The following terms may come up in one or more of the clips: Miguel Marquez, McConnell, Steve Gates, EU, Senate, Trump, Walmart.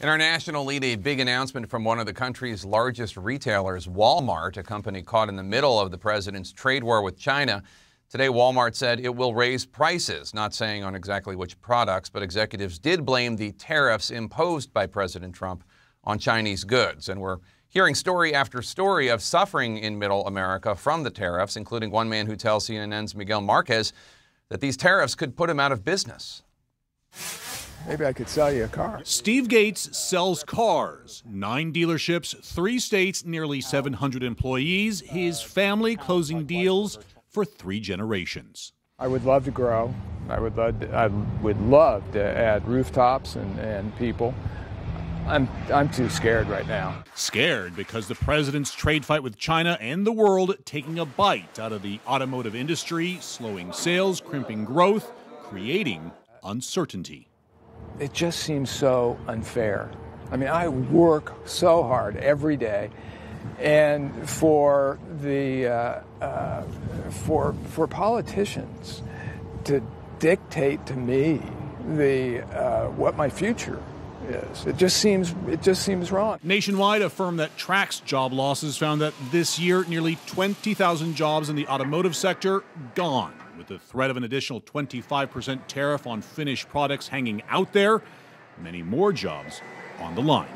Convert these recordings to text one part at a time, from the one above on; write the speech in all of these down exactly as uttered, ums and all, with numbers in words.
International lead, a big announcement from one of the country's largest retailers, Walmart, a company caught in the middle of the president's trade war with China. Today, Walmart said it will raise prices, not saying on exactly which products, but executives did blame the tariffs imposed by President Trump on Chinese goods. And we're hearing story after story of suffering in Middle America from the tariffs, including one man who tells C N N's Miguel Marquez that these tariffs could put him out of business. Maybe I could sell you a car. Steve Gates sells cars. Nine dealerships, three states, nearly seven hundred employees, his family closing deals for three generations. I would love to grow. I would love to, I would love to add rooftops and, and people. I'm, I'm too scared right now. Scared because the president's trade fight with China and the world taking a bite out of the automotive industry, slowing sales, crimping growth, creating uncertainty. It just seems so unfair. I mean, I work so hard every day, and for the uh, uh, for for politicians to dictate to me the uh, what my future is, it just seems it just seems wrong. Nationwide, a firm that tracks job losses found that this year, nearly twenty thousand jobs in the automotive sector gone. With the threat of an additional twenty-five percent tariff on finished products hanging out there, many more jobs on the line.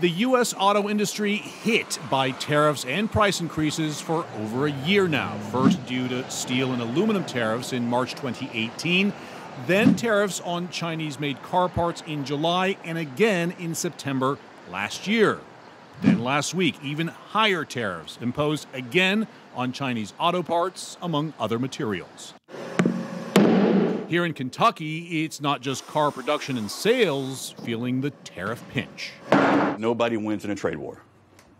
The U S auto industry hit by tariffs and price increases for over a year now, first due to steel and aluminum tariffs in March twenty eighteen, then tariffs on Chinese-made car parts in July and again in September last year. Then last week, even higher tariffs imposed again on Chinese auto parts, among other materials. Here in Kentucky, it's not just car production and sales feeling the tariff pinch. Nobody wins in a trade war.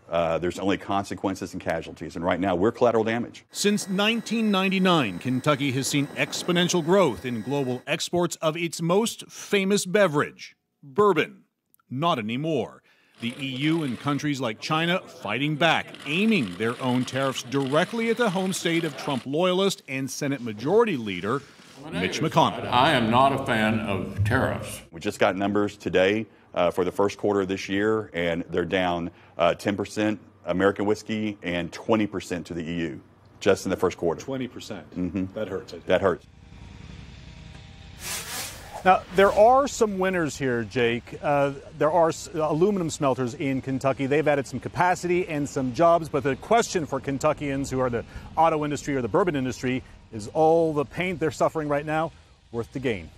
Uh, there's only consequences and casualties, and right now we're collateral damage. Since nineteen ninety-nine, Kentucky has seen exponential growth in global exports of its most famous beverage, bourbon. Not anymore. The E U and countries like China fighting back, aiming their own tariffs directly at the home state of Trump loyalist and Senate Majority Leader Mitch McConnell. I am not a fan of tariffs. We just got numbers today uh, for the first quarter of this year, and they're down uh, ten percent American whiskey and twenty percent to the E U just in the first quarter. twenty percent. Mm-hmm. That hurts. That hurts. Now, there are some winners here, Jake. Uh, there are s aluminum smelters in Kentucky. They've added some capacity and some jobs. But the question for Kentuckians who are the auto industry or the bourbon industry is all the pain they're suffering right now worth the gain?